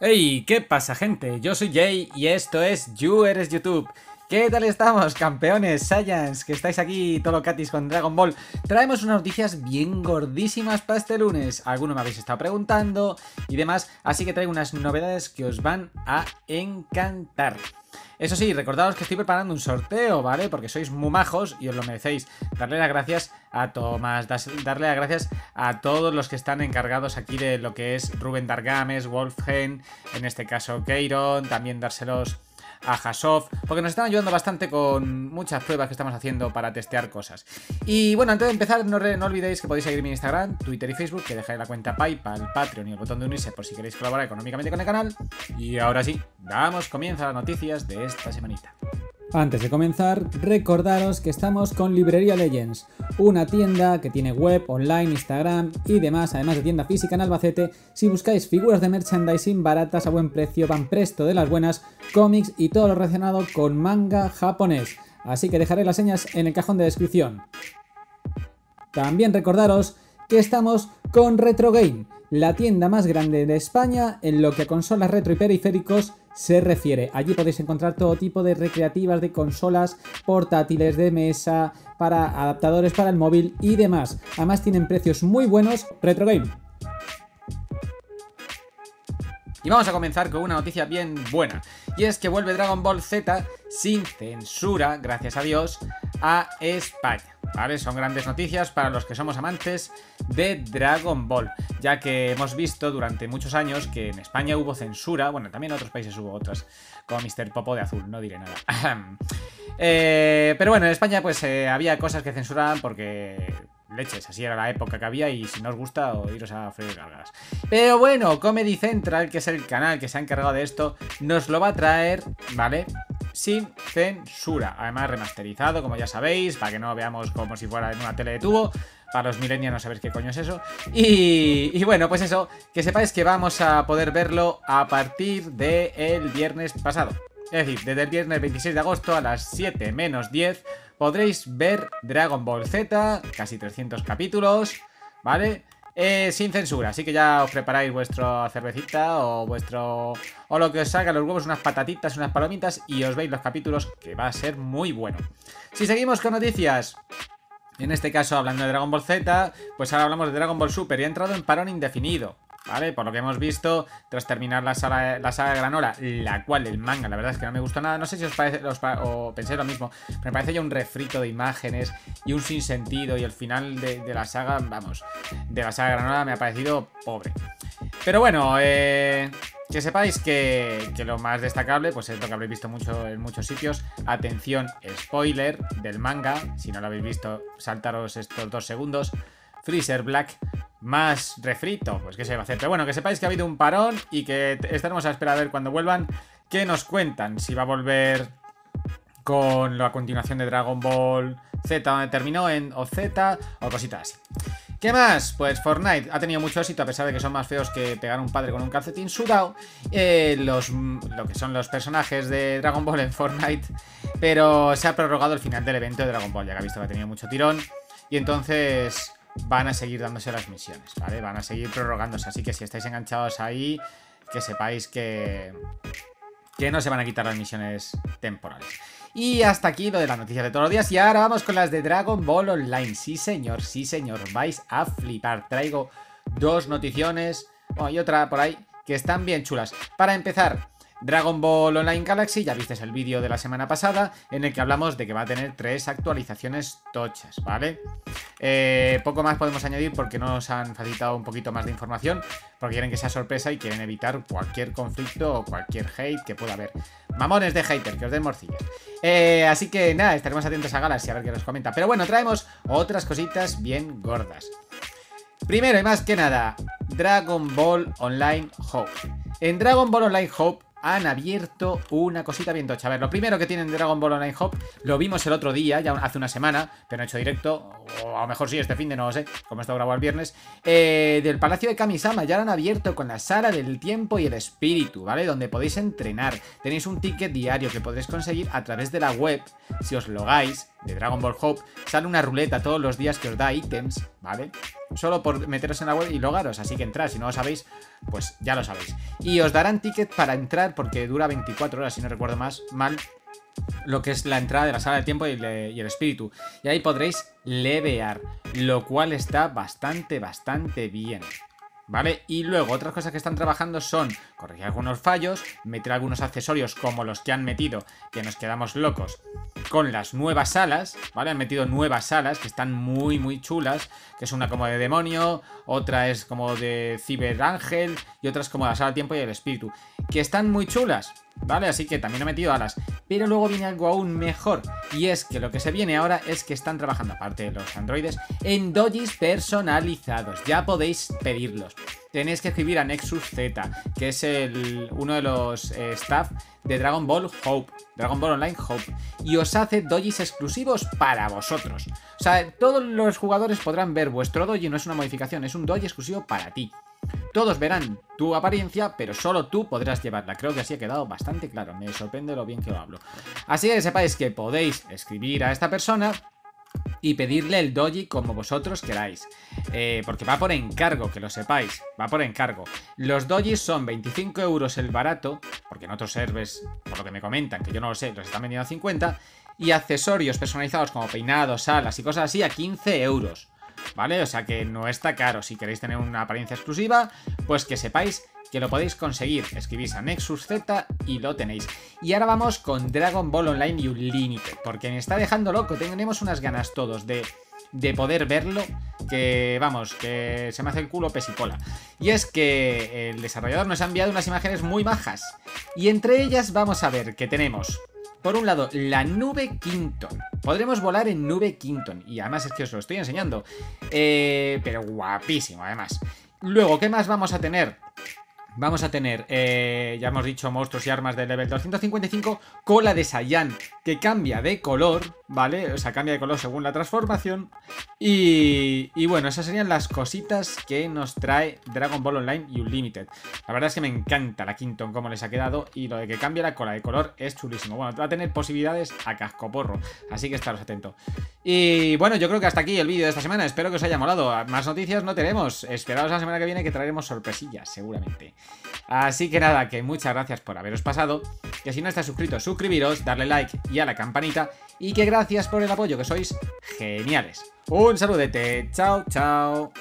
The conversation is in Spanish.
Hey, ¿qué pasa, gente? Yo soy Jay y esto es You Eres YouTube. ¿Qué tal estamos, campeones, Saiyans? Que estáis aquí, tolocatis, con Dragon Ball. Traemos unas noticias bien gordísimas para este lunes. Alguno me habéis estado preguntando y demás, así que traigo unas novedades que os van a encantar. Eso sí, recordaos que estoy preparando un sorteo, ¿vale? Porque sois muy majos y os lo merecéis. Darle las gracias a Tomás, darle las gracias a todos los que están encargados aquí de lo que es Rubén Dargames, Wolfgang, en este caso Keiron, también dárselos a Hasoft, porque nos están ayudando bastante con muchas pruebas que estamos haciendo para testear cosas. Y bueno, antes de empezar, no olvidéis que podéis seguirme en Instagram, Twitter y Facebook, que dejaré la cuenta PayPal, Patreon y el botón de unirse por si queréis colaborar económicamente con el canal. Y ahora sí, damos comienzo a las noticias de esta semanita. Antes de comenzar, recordaros que estamos con Librería Legends, una tienda que tiene web, online, Instagram y demás, además de tienda física en Albacete. Si buscáis figuras de merchandising baratas a buen precio, van presto de las buenas, cómics y todo lo relacionado con manga japonés. Así que dejaré las señas en el cajón de descripción. También recordaros que estamos con Retro Game, la tienda más grande de España en lo que a consolas retro y periféricos se refiere. Allí podéis encontrar todo tipo de recreativas, de consolas, portátiles, de mesa, para adaptadores para el móvil y demás. Además tienen precios muy buenos. Retro Game. Y vamos a comenzar con una noticia bien buena, y es que vuelve Dragon Ball Z sin censura, gracias a Dios, a España. ¿Vale? Son grandes noticias para los que somos amantes de Dragon Ball, ya que hemos visto durante muchos años que en España hubo censura, bueno, también en otros países hubo otras, como Mr. Popo de Azul, no diré nada. Pero bueno, en España pues había cosas que censuraban porque... leches, así era la época que había, y si no os gusta, o iros a freír gárgaras. Pero bueno, Comedy Central, que es el canal que se ha encargado de esto, nos lo va a traer, ¿vale? Sin censura, además remasterizado, como ya sabéis, para que no veamos como si fuera en una tele de tubo. Para los millennials no sabéis qué coño es eso. Y bueno, pues eso, que sepáis que vamos a poder verlo a partir del viernes pasado. Es decir, desde el viernes 26 de agosto a las 7:10 podréis ver Dragon Ball Z, casi 300 capítulos, ¿vale? Sin censura, así que ya os preparáis vuestra cervecita o vuestro... o lo que os salga los huevos, unas patatitas, unas palomitas, y os veis los capítulos, que va a ser muy bueno. Si seguimos con noticias... en este caso, hablando de Dragon Ball Z, pues ahora hablamos de Dragon Ball Super, y ha entrado en parón indefinido, ¿vale? Por lo que hemos visto, tras terminar la saga Granola, la cual el manga, la verdad es que no me gustó nada. No sé si os parece, o penséis lo mismo, pero me parece ya un refrito de imágenes y un sinsentido, y el final de la saga, vamos, de la saga Granola me ha parecido pobre. Pero bueno, que sepáis que lo más destacable, pues es lo que habréis visto mucho en muchos sitios. Atención, spoiler del manga, si no lo habéis visto, saltaros estos 2 segundos. Freezer Black más refrito, pues qué se va a hacer. Pero bueno, que sepáis que ha habido un parón y que estaremos a esperar a ver cuando vuelvan qué nos cuentan, si va a volver con la continuación de Dragon Ball Z, donde terminó, en OZ, o cositas así. ¿Qué más? Pues Fortnite ha tenido mucho éxito, a pesar de que son más feos que pegar a un padre con un calcetín sudado, lo que son los personajes de Dragon Ball en Fortnite. Pero se ha prorrogado el final del evento de Dragon Ball, ya que ha visto que ha tenido mucho tirón, y entonces van a seguir dándose las misiones, ¿vale? Van a seguir prorrogándose, así que si estáis enganchados ahí, que sepáis que no se van a quitar las misiones temporales. Y hasta aquí lo de las noticias de todos los días, y ahora vamos con las de Dragon Ball Online. Sí señor, vais a flipar. Traigo 2 noticiones, bueno, y otra por ahí, que están bien chulas. Para empezar, Dragon Ball Online Galaxy, ya visteis el vídeo de la semana pasada en el que hablamos de que va a tener 3 actualizaciones tochas, ¿vale? Poco más podemos añadir porque nos han facilitado un poquito más de información, porque quieren que sea sorpresa y quieren evitar cualquier conflicto o cualquier hate que pueda haber. Mamones de hater, que os den morcillas. Así que nada, estaremos atentos a Galaxy a ver qué nos comenta. Pero bueno, traemos otras cositas bien gordas. Primero y más que nada, Dragon Ball Online Hope. En Dragon Ball Online Hope han abierto una cosita bien tocha. A ver, lo primero que tienen de Dragon Ball Online Hope lo vimos el otro día, ya hace una semana, pero no he hecho directo, o a lo mejor sí, este fin de no lo sé, como esto grabado el viernes, del Palacio de Kamisama. Ya lo han abierto con la sala del tiempo y el espíritu, ¿vale? Donde podéis entrenar. Tenéis un ticket diario que podréis conseguir a través de la web. Si os logáis de Dragon Ball Hope, sale una ruleta todos los días que os da ítems, ¿vale? Solo por meteros en la web y logaros, así que entrad, si no lo sabéis, pues ya lo sabéis. Y os darán ticket para entrar porque dura 24 horas, si no recuerdo mal, lo que es la entrada de la sala del tiempo y el espíritu. Y ahí podréis levear, lo cual está bastante bien, ¿vale? Y luego, otras cosas que están trabajando son corregir algunos fallos, meter algunos accesorios como los que han metido, que nos quedamos locos, con las nuevas salas, ¿vale? Han metido nuevas salas que están muy chulas, que es una como de demonio, otra es como de ciberángel y otras como la sala del tiempo y el espíritu, que están muy chulas, ¿vale? Así que también he metido alas. Pero luego viene algo aún mejor, y es que lo que se viene ahora es que están trabajando, aparte de los androides, en dojis personalizados. Ya podéis pedirlos. Tenéis que escribir a Nexus Z, que es uno de los staff de Dragon Ball Hope, Dragon Ball Online Hope, y os hace dojis exclusivos para vosotros. O sea, todos los jugadores podrán ver vuestro doji, no es una modificación, es un doji exclusivo para ti. Todos verán tu apariencia, pero solo tú podrás llevarla. Creo que así ha quedado bastante claro. Me sorprende lo bien que lo hablo. Así que sepáis que podéis escribir a esta persona y pedirle el doji como vosotros queráis, porque va por encargo, que lo sepáis, va por encargo. Los dojis son 25 euros el barato, porque en otros servers, por lo que me comentan, que yo no lo sé, los están vendiendo a 50. Y accesorios personalizados como peinados, alas y cosas así a 15 euros, ¿vale? O sea que no está caro. Si queréis tener una apariencia exclusiva, pues que sepáis que lo podéis conseguir. Escribís a Nexus Z y lo tenéis. Y ahora vamos con Dragon Ball Online Unlimited, porque me está dejando loco. Tenemos unas ganas todos de poder verlo, que vamos, que se me hace el culo pesicola. Y es que el desarrollador nos ha enviado unas imágenes muy bajas, y entre ellas vamos a ver que tenemos, por un lado, la nube Kington. Podremos volar en nube Kington. Y además es que os lo estoy enseñando. Pero guapísimo, además. Luego, ¿qué más vamos a tener? Vamos a tener, ya hemos dicho, monstruos y armas de level 255. Cola de Saiyan, que cambia de color, ¿vale? O sea, cambia de color según la transformación. Y bueno, esas serían las cositas que nos trae Dragon Ball Online Unlimited. La verdad es que me encanta la Kington, como les ha quedado. Y lo de que cambia la cola de color es chulísimo. Bueno, va a tener posibilidades a cascoporro, así que estaros atentos. Y bueno, yo creo que hasta aquí el vídeo de esta semana. Espero que os haya molado. Más noticias no tenemos. Esperaos la semana que viene, que traeremos sorpresillas, seguramente. Así que nada, que muchas gracias por haberos pasado, que si no estáis suscritos, suscribiros, darle like y a la campanita, y que gracias por el apoyo, que sois geniales. Un saludete, chao, chao.